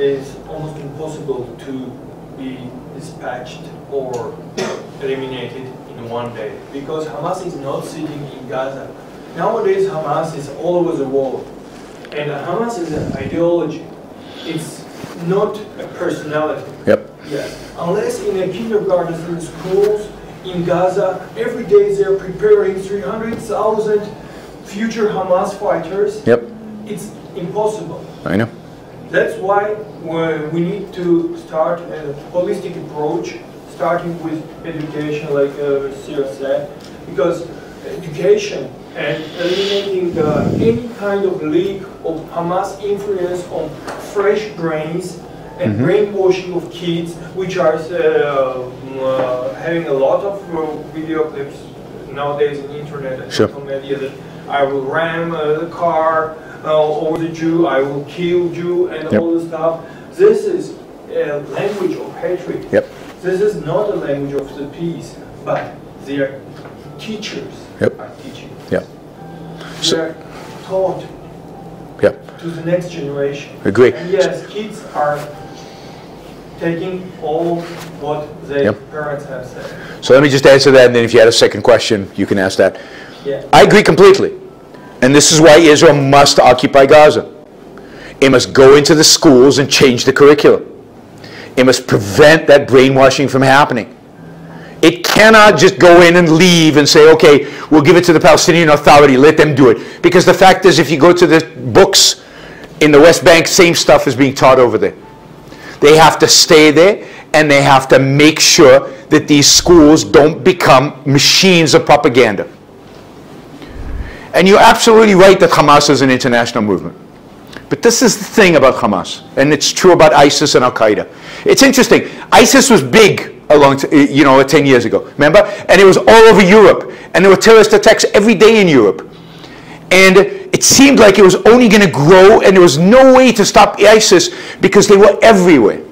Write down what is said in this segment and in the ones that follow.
is almost impossible to be dispatched or eliminated in one day, because Hamas is not sitting in Gaza. Nowadays Hamas is all over the world, and Hamas is an ideology. It's not a personality. Yep. Yes. Unless in a kindergarten, in schools, in Gaza, every day they're preparing 300,000 future Hamas fighters. Yep. It's impossible. I know. That's why we need to start a holistic approach, starting with education, like Sir said, because education and eliminating any kind of leak of Hamas influence on fresh grains and brainwashing of kids, which are having a lot of video clips nowadays in internet and social media that I will ram the car over the Jew, I will kill Jew, and all this stuff. This is a language of hatred. Yep. This is not a language of the peace, but their teachers are teaching. Yep. They're taught to the next generation. Agree. And yes, kids are taking all what their parents have said. So let me just answer that, and then if you had a second question, you can ask that. Yeah. I agree completely. And this is why Israel must occupy Gaza. It must go into the schools and change the curriculum. It must prevent that brainwashing from happening. It cannot just go in and leave and say, okay, we'll give it to the Palestinian Authority, let them do it. Because the fact is, if you go to the books in the West Bank, same stuff is being taught over there. They have to stay there, and they have to make sure that these schools don't become machines of propaganda. And you're absolutely right that Hamas is an international movement. But this is the thing about Hamas, and it's true about ISIS and Al-Qaeda. It's interesting. ISIS was big along, 10 years ago, remember? And it was all over Europe, and there were terrorist attacks every day in Europe. And it seemed like it was only going to grow, and there was no way to stop ISIS because they were everywhere.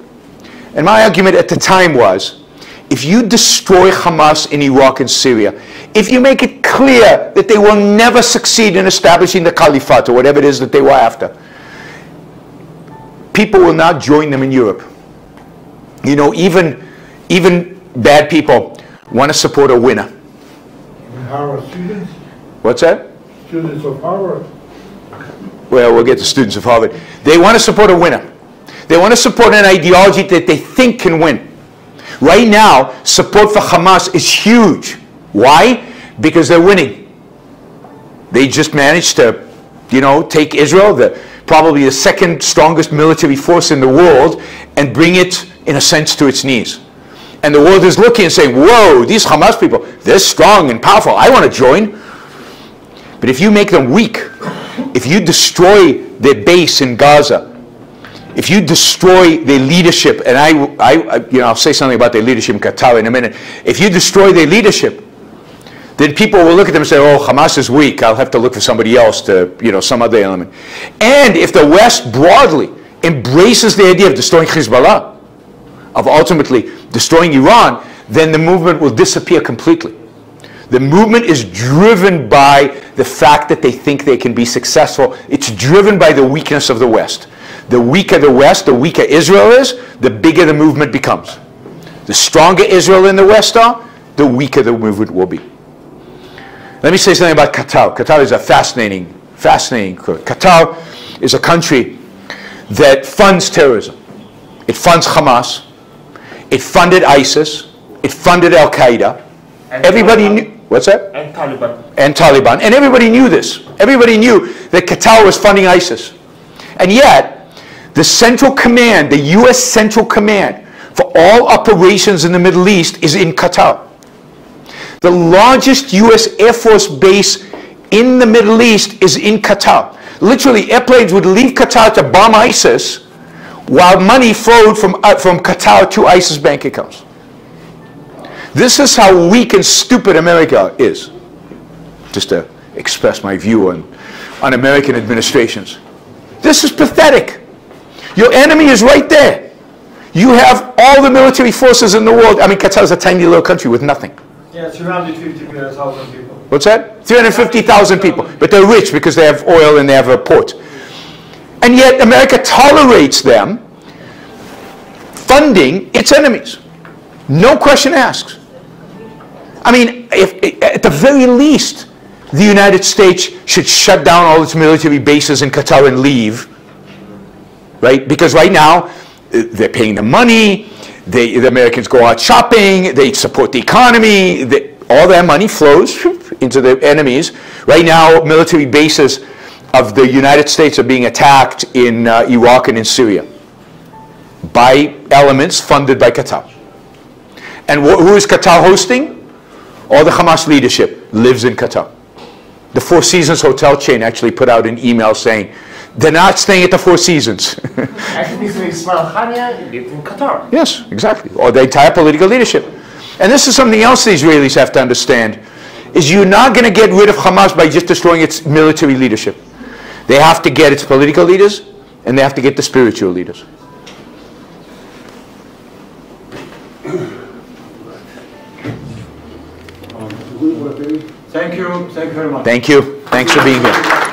And my argument at the time was, if you destroy Hamas in Iraq and Syria, if you make it clear that they will never succeed in establishing the caliphate or whatever it is that they were after, people will not join them in Europe. You know, even bad people want to support a winner. Harvard students? What's that? Students of Harvard. Well, we'll get to students of Harvard. They want to support a winner. They want to support an ideology that they think can win. Right now, support for Hamas is huge. Why? Because they're winning. They just managed to, take Israel, probably the second strongest military force in the world, and bring it, in a sense, to its knees. And the world is looking and saying, whoa, these Hamas people, they're strong and powerful. I want to join. But if you make them weak, if you destroy their base in Gaza, if you destroy their leadership, and I'll say something about their leadership in Qatar in a minute. If you destroy their leadership, then people will look at them and say, oh, Hamas is weak. I'll have to look for somebody else to, some other element. And if the West broadly embraces the idea of destroying Hezbollah, of ultimately destroying Iran, then the movement will disappear completely. The movement is driven by the fact that they think they can be successful. It's driven by the weakness of the West. The weaker the West, the weaker Israel is, the bigger the movement becomes. The stronger Israel and the West are, the weaker the movement will be. Let me say something about Qatar. Qatar is a fascinating country. Qatar is a country that funds terrorism. It funds Hamas. It funded ISIS. It funded Al-Qaeda. Everybody knew. What's that? And Taliban. And Taliban. And everybody knew this. Everybody knew that Qatar was funding ISIS. And yet, the Central Command, the U.S. Central Command for all operations in the Middle East is in Qatar. The largest U.S. Air Force base in the Middle East is in Qatar. Literally, airplanes would leave Qatar to bomb ISIS while money flowed from Qatar to ISIS bank accounts. This is how weak and stupid America is. Just to express my view on American administrations. This is pathetic. Your enemy is right there. You have all the military forces in the world. I mean, Qatar is a tiny little country with nothing. Yeah, 350,000 people. What's that? 350,000 people. But they're rich because they have oil and they have a port. And yet America tolerates them funding its enemies. No question asked. I mean, if, at the very least, the United States should shut down all its military bases in Qatar and leave, right? Because right now, they're paying the money, the Americans go out shopping, they support the economy, all their money flows into their enemies. Right now, military bases of the United States are being attacked in Iraq and in Syria by elements funded by Qatar. And who is Qatar hosting? All the Hamas leadership lives in Qatar. The Four Seasons hotel chain actually put out an email saying, they're not staying at the Four Seasons. Actually, Ismail Haniyeh lived in Qatar. Yes, exactly. Or the entire political leadership. And this is something else the Israelis have to understand, is you're not going to get rid of Hamas by just destroying its military leadership. They have to get its political leaders, and they have to get the spiritual leaders. Thank you very much. Thank you. Thanks for being here.